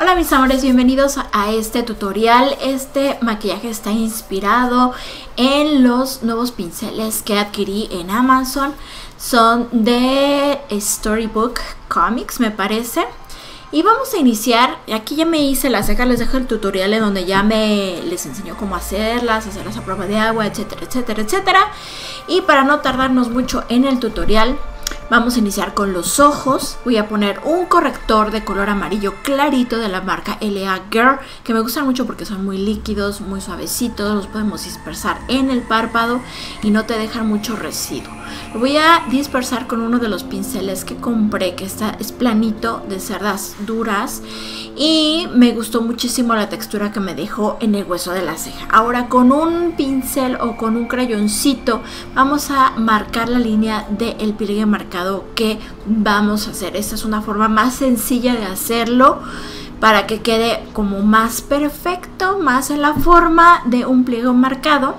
Hola mis amores, bienvenidos a este tutorial. Este maquillaje está inspirado en los nuevos pinceles que adquirí en Amazon. Son de Storybook Comics, me parece. Y vamos a iniciar. Aquí ya me hice las cejas, les dejo el tutorial en donde ya les enseño cómo hacerlas a prueba de agua, etcétera, etcétera, etcétera. Y para no tardarnos mucho en el tutorial, vamos a iniciar con los ojos. Voy a poner un corrector de color amarillo clarito de la marca LA Girl, que me gustan mucho porque son muy líquidos, muy suavecitos, los podemos dispersar en el párpado y no te dejan mucho residuo. Lo voy a dispersar con uno de los pinceles que compré, que es planito, de cerdas duras, y me gustó muchísimo la textura que me dejó en el hueso de la ceja. Ahora con un pincel o con un crayoncito vamos a marcar la línea del pliegue marcado que vamos a hacer. Esta es una forma más sencilla de hacerlo para que quede como más perfecto, más en la forma de un pliego marcado.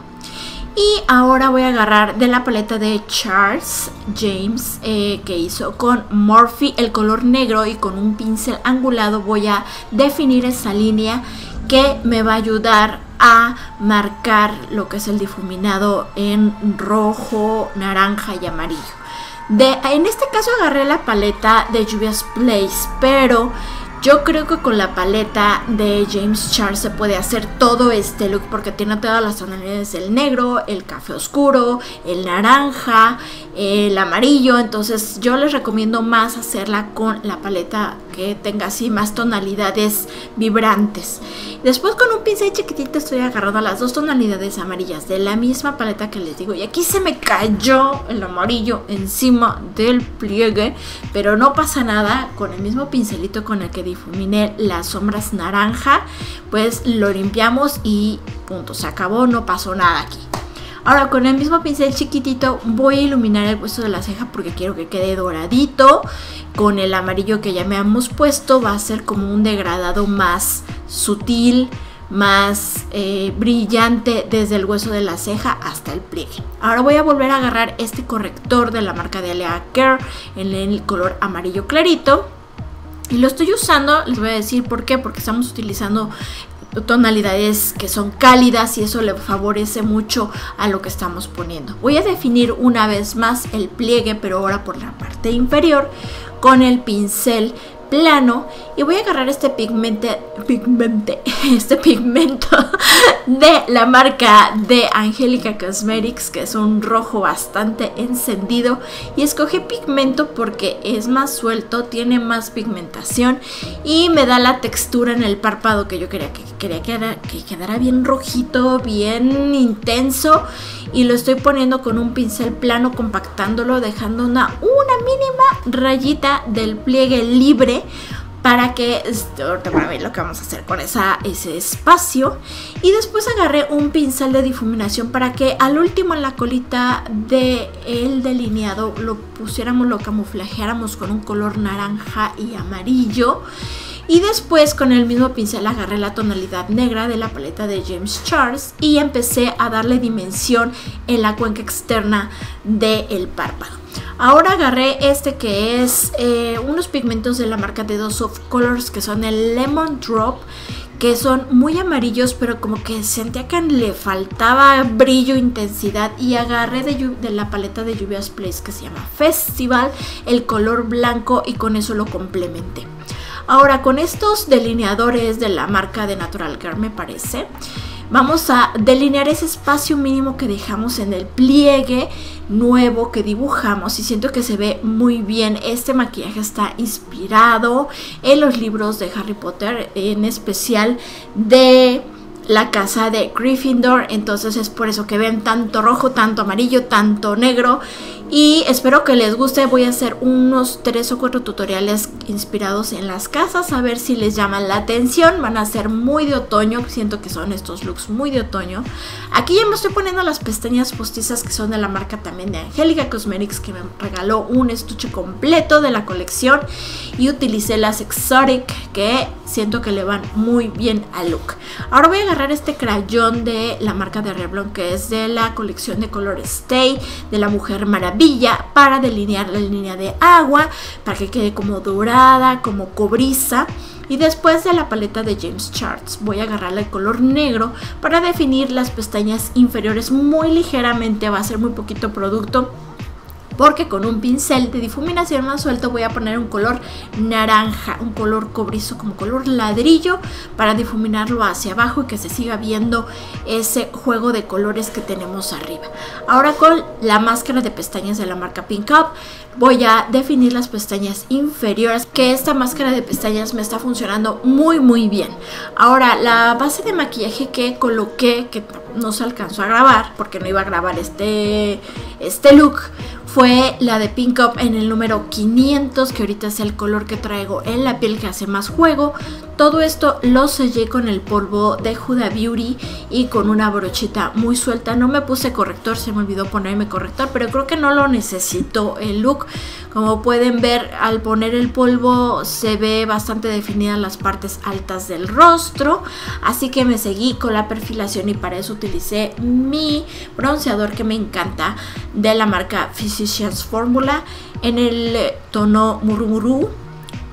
Y ahora voy a agarrar de la paleta de Charles James que hizo con Morphe el color negro, y con un pincel angulado voy a definir esa línea que me va a ayudar a marcar lo que es el difuminado en rojo, naranja y amarillo. En este caso agarré la paleta de Juvia's Place, pero yo creo que con la paleta de James Charles se puede hacer todo este look, porque tiene todas las tonalidades del negro, el café oscuro, el naranja, el amarillo. Entonces yo les recomiendo más hacerla con la paleta que tenga así más tonalidades vibrantes. Después con un pincel chiquitito estoy agarrando las dos tonalidades amarillas de la misma paleta que les digo. Y aquí se me cayó el amarillo encima del pliegue, pero no pasa nada. Con el mismo pincelito con el que difuminé las sombras naranja, pues lo limpiamos y punto, se acabó, no pasó nada aquí. Ahora con el mismo pincel chiquitito voy a iluminar el hueso de la ceja, porque quiero que quede doradito. Con el amarillo que ya me hemos puesto va a ser como un degradado más sutil, más brillante desde el hueso de la ceja hasta el pliegue. Ahora voy a volver a agarrar este corrector de la marca de Alea Care en el color amarillo clarito. Y lo estoy usando, les voy a decir por qué, porque estamos utilizando tonalidades que son cálidas y eso le favorece mucho a lo que estamos poniendo. Voy a definir una vez más el pliegue, pero ahora por la parte inferior con el pincel plano, y voy a agarrar este pigmento de la marca de Angélica Cosmetics, que es un rojo bastante encendido, y escogí pigmento porque es más suelto, tiene más pigmentación y me da la textura en el párpado que yo quería que quedara bien rojito, bien intenso. Y lo estoy poniendo con un pincel plano, compactándolo, dejando una mínima rayita del pliegue libre, para que ahorita van a ver lo que vamos a hacer con ese espacio. Y después agarré un pincel de difuminación para que al último en la colita del delineado lo pusiéramos, lo camuflajeáramos con un color naranja y amarillo. Y después con el mismo pincel agarré la tonalidad negra de la paleta de James Charles y empecé a darle dimensión en la cuenca externa del párpado. Ahora agarré este que es unos pigmentos de la marca de Dose of Colors, que son el Lemon Drop, que son muy amarillos, pero como que sentía que le faltaba brillo, intensidad. Y agarré de la paleta de Juvia's Place, que se llama Festival, el color blanco, y con eso lo complementé. Ahora con estos delineadores de la marca de Natural Girl, me parece, vamos a delinear ese espacio mínimo que dejamos en el pliegue nuevo que dibujamos, y siento que se ve muy bien. Este maquillaje está inspirado en los libros de Harry Potter, en especial de la casa de Gryffindor, entonces es por eso que ven tanto rojo, tanto amarillo, tanto negro. Y espero que les guste. Voy a hacer unos 3 o 4 tutoriales inspirados en las casas, a ver si les llaman la atención. Van a ser muy de otoño, siento que son estos looks muy de otoño. Aquí ya me estoy poniendo las pestañas postizas, que son de la marca también de Angélica Cosmetics, que me regaló un estuche completo de la colección, y utilicé las Exotic, que siento que le van muy bien al look. Ahora voy a agarrar este crayón de la marca de Revlon, que es de la colección de color Stay de la Mujer Maravilla, para delinear la línea de agua, para que quede como dorada, como cobriza. Y después de la paleta de James Charles voy a agarrar el color negro para definir las pestañas inferiores muy ligeramente. Va a ser muy poquito producto porque con un pincel de difuminación más suelto voy a poner un color naranja, un color cobrizo, como color ladrillo, para difuminarlo hacia abajo y que se siga viendo ese juego de colores que tenemos arriba. Ahora con la máscara de pestañas de la marca Pink Up voy a definir las pestañas inferiores, que esta máscara de pestañas me está funcionando muy bien. Ahora la base de maquillaje que coloqué, que no se alcanzó a grabar porque no iba a grabar este look, fue la de Pink Up en el número 500, que ahorita es el color que traigo en la piel que hace más juego. Todo esto lo sellé con el polvo de Huda Beauty y con una brochita muy suelta. No me puse corrector, se me olvidó ponerme corrector, pero creo que no lo necesito el look. Como pueden ver, al poner el polvo se ve bastante definidas las partes altas del rostro, así que me seguí con la perfilación y para eso utilicé mi bronceador que me encanta de la marca Physicians Formula en el tono Murumuru,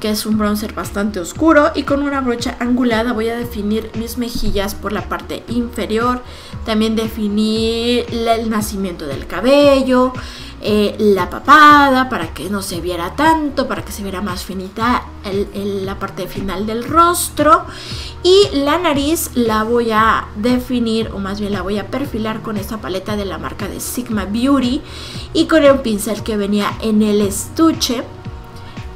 que es un bronzer bastante oscuro, y con una brocha angulada voy a definir mis mejillas por la parte inferior. También definí el nacimiento del cabello, la papada para que no se viera tanto, para que se viera más finita la parte final del rostro, y la nariz la voy a definir, o más bien la voy a perfilar con esta paleta de la marca de Sigma Beauty y con el pincel que venía en el estuche,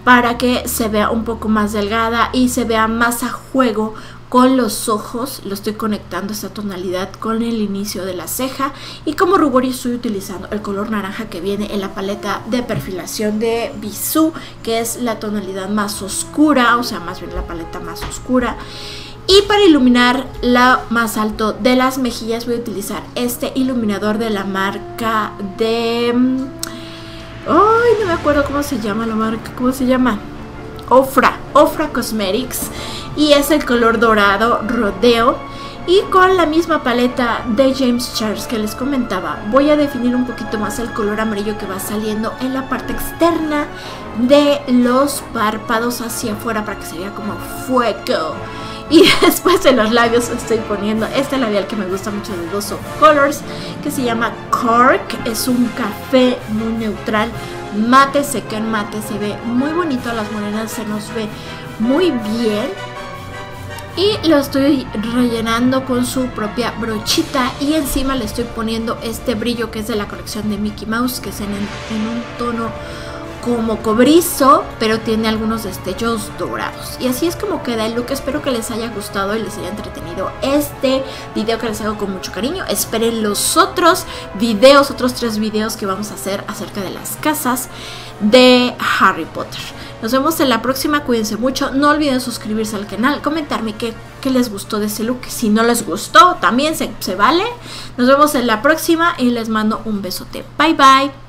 para que se vea un poco más delgada y se vea más a juego con los ojos. Lo estoy conectando esta tonalidad con el inicio de la ceja, y como rubor estoy utilizando el color naranja que viene en la paleta de perfilación de Bisú, que es la tonalidad más oscura, o sea, más bien la paleta más oscura. Y para iluminar la más alto de las mejillas voy a utilizar este iluminador de la marca de... ay, no me acuerdo cómo se llama la marca, ¿cómo se llama? Ofra Cosmetics, y es el color dorado Rodeo. Y con la misma paleta de James Charles que les comentaba voy a definir un poquito más el color amarillo que va saliendo en la parte externa de los párpados hacia afuera, para que se vea como fuego. Y después en los labios estoy poniendo este labial que me gusta mucho de Dose of Colors, que se llama Cork. Es un café muy neutral, mate, seca en mate. Se ve muy bonito, a las morenas se nos ve muy bien. Y lo estoy rellenando con su propia brochita, y encima le estoy poniendo este brillo que es de la colección de Mickey Mouse, que es en un tono como cobrizo, pero tiene algunos destellos dorados. Y así es como queda el look. Espero que les haya gustado y les haya entretenido este video que les hago con mucho cariño. Esperen los otros videos, otros 3 videos que vamos a hacer acerca de las casas de Harry Potter. Nos vemos en la próxima, cuídense mucho, no olviden suscribirse al canal, comentarme qué les gustó de este look, si no les gustó también se vale. Nos vemos en la próxima y les mando un besote, bye bye.